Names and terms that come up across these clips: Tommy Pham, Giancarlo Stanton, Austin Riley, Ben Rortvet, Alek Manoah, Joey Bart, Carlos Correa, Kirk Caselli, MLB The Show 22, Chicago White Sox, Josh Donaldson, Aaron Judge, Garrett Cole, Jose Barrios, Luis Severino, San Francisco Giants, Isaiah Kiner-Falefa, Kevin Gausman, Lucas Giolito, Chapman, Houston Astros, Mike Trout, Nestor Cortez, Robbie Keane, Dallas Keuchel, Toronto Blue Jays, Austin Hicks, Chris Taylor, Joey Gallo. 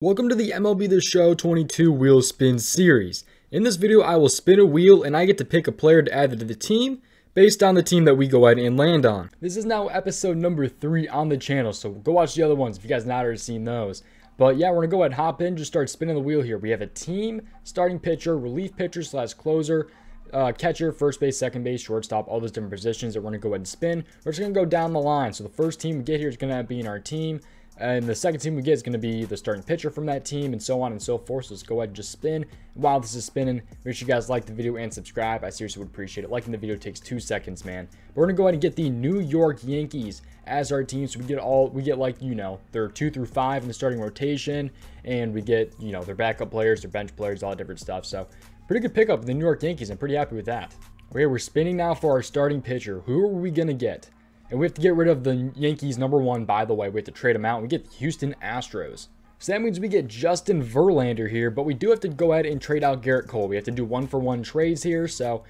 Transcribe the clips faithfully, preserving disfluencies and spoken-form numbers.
Welcome to the M L B The Show twenty-two Wheel Spin Series. In this video, I will spin a wheel and I get to pick a player to add to the team based on the team that we go ahead and land on. This is now episode number three on the channel, so go watch the other ones if you guys have not already seen those. But yeah, we're going to go ahead and hop in, just start spinning the wheel here. We have a team, starting pitcher, relief pitcher slash closer, uh, catcher, first base, second base, shortstop, all those different positions that we're going to go ahead and spin. We're just going to go down the line. So the first team we get here is going to be in our team. And the second team we get is going to be the starting pitcher from that team and so on and so forth. So let's go ahead and just spin. And while this is spinning, make sure you guys like the video and subscribe. I seriously would appreciate it. Liking the video takes two seconds, man. But we're going to go ahead and get the New York Yankees as our team. So we get all, we get like, you know, they're two through five in the starting rotation. And we get, you know, their backup players, their bench players, all that different stuff. So pretty good pickup for the New York Yankees. I'm pretty happy with that. Okay, we're spinning now for our starting pitcher. Who are we going to get? And we have to get rid of the Yankees number one, by the way. We have to trade them out. We get the Houston Astros. So that means we get Justin Verlander here, but we do have to go ahead and trade out Garrett Cole. We have to do one-for-one trades here. So,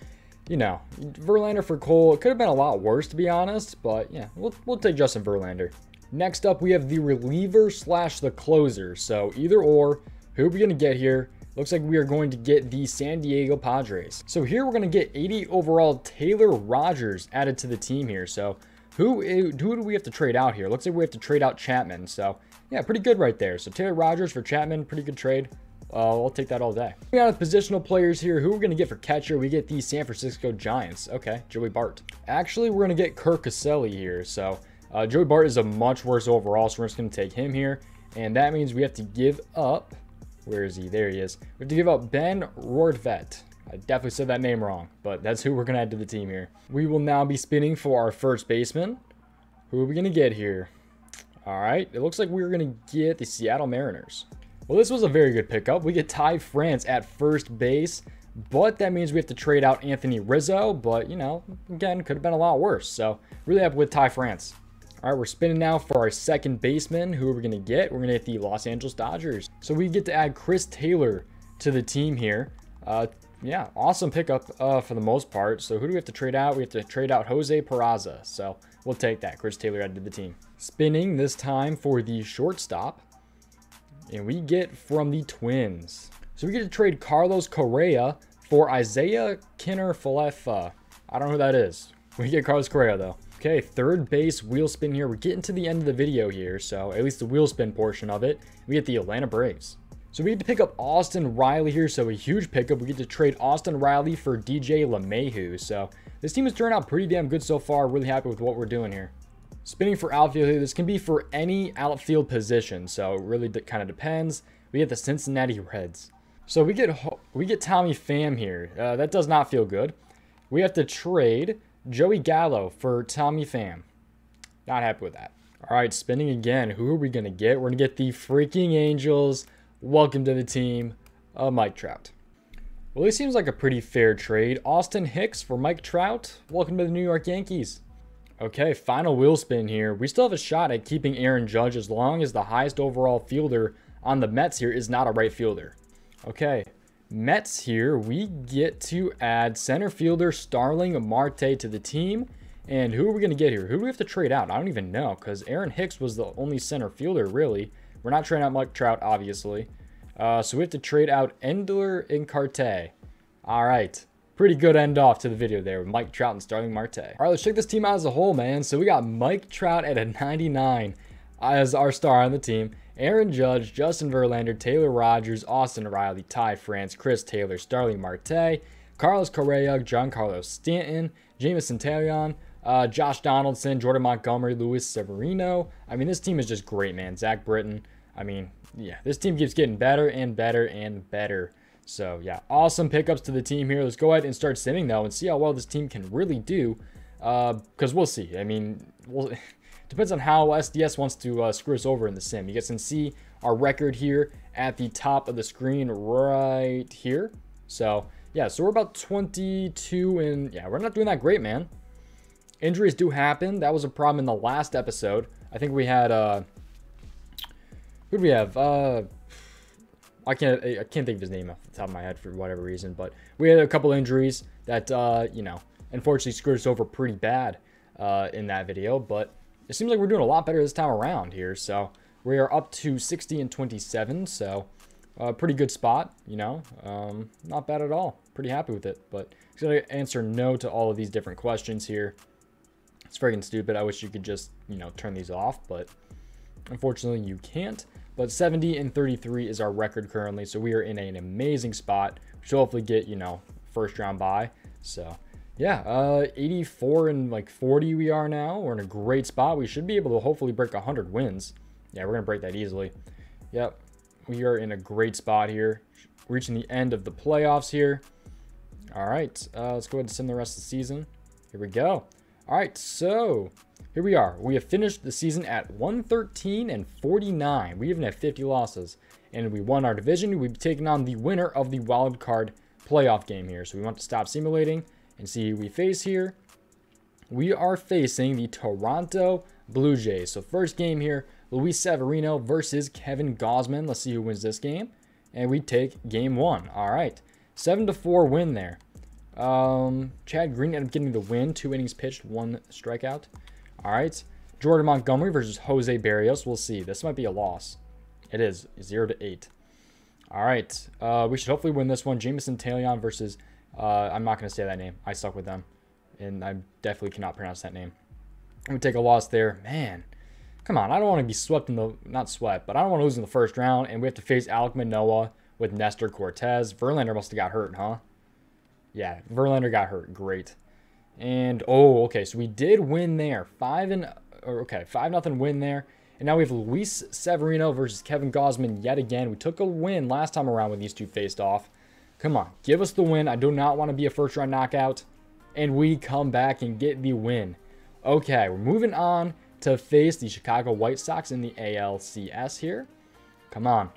you know, Verlander for Cole. It could have been a lot worse, to be honest. But, yeah, we'll, we'll take Justin Verlander. Next up, we have the reliever slash the closer. So, either or, who are we going to get here? Looks like we are going to get the San Diego Padres. So, here we're going to get eighty overall Taylor Rogers added to the team here. So, Who, who do we have to trade out here? Looks like we have to trade out Chapman. So, yeah, pretty good right there. So, Taylor Rogers for Chapman, pretty good trade. Uh, I'll take that all day. We got positional players here. Who we're going to get for catcher? We get the San Francisco Giants. Okay, Joey Bart. Actually, we're going to get Kirk Caselli here. So, uh, Joey Bart is a much worse overall, so we're just going to take him here. And that means we have to give up... Where is he? There he is. We have to give up Ben Rortvet. I definitely said that name wrong, but that's who we're going to add to the team here. We will now be spinning for our first baseman. Who are we going to get here? All right. It looks like we're going to get the Seattle Mariners. Well, this was a very good pickup. We get Ty France at first base, but that means we have to trade out Anthony Rizzo. But, you know, again, could have been a lot worse. So, really happy with Ty France. All right, we're spinning now for our second baseman. Who are we going to get? We're going to get the Los Angeles Dodgers. So, we get to add Chris Taylor to the team here. Uh... Yeah, awesome pickup uh, for the most part. So who do we have to trade out? We have to trade out Jose Peraza. So we'll take that. Chris Taylor added to the team. Spinning this time for the shortstop. And we get from the Twins. So we get to trade Carlos Correa for Isaiah Kiner-Falefa. I don't know who that is. We get Carlos Correa though. Okay, third base wheel spin here. We're getting to the end of the video here. So at least the wheel spin portion of it. We get the Atlanta Braves. So we get to pick up Austin Riley here, so a huge pickup. We get to trade Austin Riley for D J LeMahieu. So this team has turned out pretty damn good so far. Really happy with what we're doing here. Spinning for outfield here. This can be for any outfield position, so it really kind of depends. We get the Cincinnati Reds. So we get we get Tommy Pham here. Uh, that does not feel good. We have to trade Joey Gallo for Tommy Pham. Not happy with that. All right, spinning again. Who are we going to get? We're going to get the freaking Angels. Welcome to the team, uh, Mike Trout. Well, this seems like a pretty fair trade. Austin Hicks for Mike Trout. Welcome to the New York Yankees. Okay, final wheel spin here. We still have a shot at keeping Aaron Judge as long as the highest overall fielder on the Mets here is not a right fielder. Okay, Mets here. We get to add center fielder Starling Marte to the team. And who are we going to get here? Who do we have to trade out? I don't even know because Aaron Hicks was the only center fielder, really. We're not trading out Mike Trout, obviously. Uh, so we have to trade out Endler and Carte. All right. Pretty good end off to the video there with Mike Trout and Starling Marte. All right, let's check this team out as a whole, man. So we got Mike Trout at a ninety-nine as our star on the team. Aaron Judge, Justin Verlander, Taylor Rogers, Austin Riley, Ty France, Chris Taylor, Starling Marte, Carlos Correa, Giancarlo Stanton, Jameson Taillon, Uh, Josh Donaldson, Jordan Montgomery, Luis Severino. I mean, this team is just great, man. Zach Britton. I mean, yeah, this team keeps getting better and better and better. So, yeah, awesome pickups to the team here. Let's go ahead and start sending, though, and see how well this team can really do. Because uh, we'll see. I mean, we'll, depends on how S D S wants to uh, screw us over in the sim. You guys can see our record here at the top of the screen right here. So, yeah, so we're about twenty-two, and, yeah, we're not doing that great, man. Injuries do happen. That was a problem in the last episode. I think we had, uh, who did we have? Uh, I can't, I can't think of his name off the top of my head for whatever reason, but we had a couple injuries that, uh, you know, unfortunately screwed us over pretty bad, uh, in that video, but it seems like we're doing a lot better this time around here. So We are up to sixty and twenty-seven, so a pretty good spot, you know. Um, not bad at all. Pretty happy with it, but it's going to answer no to all of these different questions here. It's freaking stupid. I wish you could just, you know, turn these off, but unfortunately you can't. But seventy and thirty-three is our record currently, so we are in an amazing spot. We should hopefully get, you know, first round bye. So yeah, uh, eighty-four and like forty we are now. We're in a great spot. We should be able to hopefully break one hundred wins. Yeah, we're going to break that easily. Yep, we are in a great spot here. Reaching the end of the playoffs here. All right, uh, let's go ahead and sim the rest of the season. Here we go. All right, so here we are. We have finished the season at one thirteen and forty-nine. We even have fifty losses, and we won our division. We've taken on the winner of the wild card playoff game here. So we want to stop simulating and see who we face here. We are facing the Toronto Blue Jays. So first game here, Luis Severino versus Kevin Gausman. Let's see who wins this game, and we take game one. All right, seven to four win there. Um, Chad Green ended up getting the win. Two innings pitched, one strikeout. All right. Jordan Montgomery versus Jose Barrios. We'll see. This might be a loss. It is zero to eight. All right. Uh, we should hopefully win this one. Jameson Taillon versus, uh, I'm not going to say that name. I suck with them, and I definitely cannot pronounce that name. We take a loss there, man. Come on. I don't want to be swept in the, not swept, but I don't want to lose in the first round. And we have to face Alek Manoah with Nestor Cortez. Verlander must've got hurt, huh? Yeah, Verlander got hurt. Great. And, oh, okay, so we did win there. Five and, or okay, five nothing win there. And now we have Luis Severino versus Kevin Gausman yet again. We took a win last time around when these two faced off. Come on, give us the win. I do not want to be a first-round knockout. And we come back and get the win. Okay, we're moving on to face the Chicago White Sox in the A L C S here. Come on.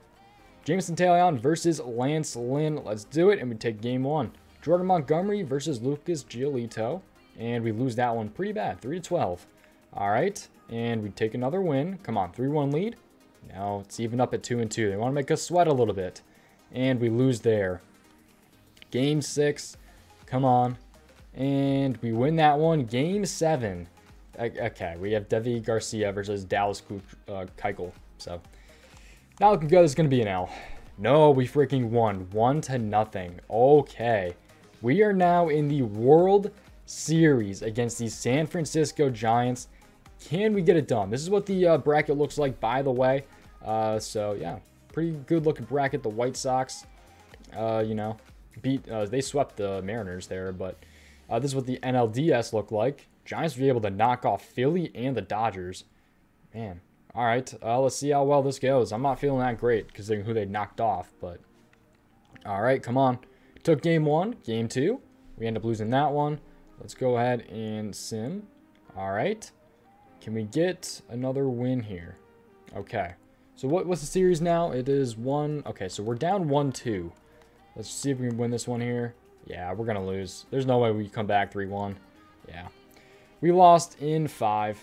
Jameson Taillon versus Lance Lynn. Let's do it, and we take game one. Jordan Montgomery versus Lucas Giolito, and we lose that one pretty bad, three to twelve. All right, and we take another win. Come on, three one lead. Now it's even up at two and two. They want to make us sweat a little bit, and we lose there. Game six, come on, and we win that one. Game seven, okay, we have Devi Garcia versus Dallas Keuchel, so not looking good. It's going to be an L. No, we freaking won, one to nothing. Okay. We are now in the World Series against the San Francisco Giants. Can we get it done? This is what the uh, bracket looks like, by the way. Uh, so, yeah, pretty good looking bracket. The White Sox, uh, you know, beat. Uh, they swept the Mariners there, but uh, this is what the N L D S looked like. Giants would be able to knock off Philly and the Dodgers. Man, all right, uh, let's see how well this goes. I'm not feeling that great because of who they knocked off, but all right, come on. Took game one, game two. We end up losing that one. Let's go ahead and sim. All right. Can we get another win here? Okay. So what, what's the series now? It is one. Okay, so we're down one two. Let's see if we can win this one here. Yeah, we're going to lose. There's no way we come back three one. Yeah. We lost in five.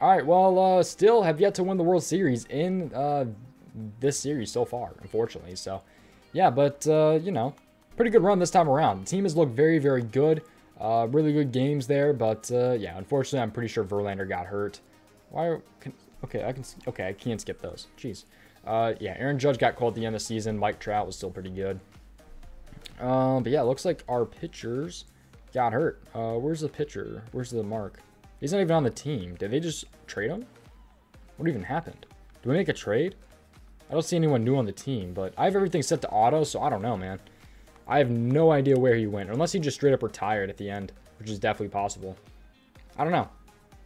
All right, well, uh, still have yet to win the World Series in uh, this series so far, unfortunately. So, yeah, but, uh, you know. Pretty good run this time around. The team has looked very, very good. Uh, really good games there, but uh, yeah, unfortunately, I'm pretty sure Verlander got hurt. Why? Can, okay, I can. Okay, I can't skip those. Jeez. Uh, yeah, Aaron Judge got called at the end of the season. Mike Trout was still pretty good. Um, but yeah, it looks like our pitchers got hurt. Uh, where's the pitcher? Where's the mark? He's not even on the team. Did they just trade him? What even happened? Do we make a trade? I don't see anyone new on the team, but I have everything set to auto, so I don't know, man. I have no idea where he went, unless he just straight up retired at the end, which is definitely possible. I don't know.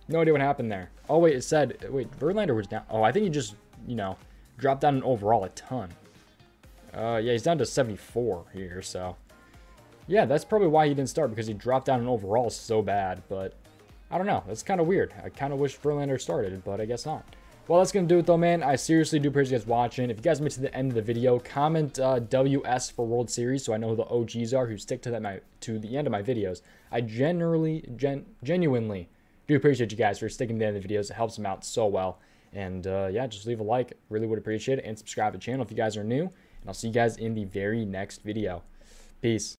No idea what happened there. Oh, wait, it said, wait, Verlander was down. Oh, I think he just, you know, dropped down an overall a ton. Uh, yeah, he's down to seventy-four here, so. Yeah, that's probably why he didn't start, because he dropped down an overall so bad, but I don't know. That's kind of weird. I kind of wish Verlander started, but I guess not. Well, that's going to do it, though, man. I seriously do appreciate you guys watching. If you guys made it to the end of the video, comment uh, W S for World Series so I know who the O Gs are who stick to that my, to the end of my videos. I generally, gen genuinely do appreciate you guys for sticking to the end of the videos. It helps them out so well. And, uh, yeah, just leave a like. Really would appreciate it. And subscribe to the channel if you guys are new. And I'll see you guys in the very next video. Peace.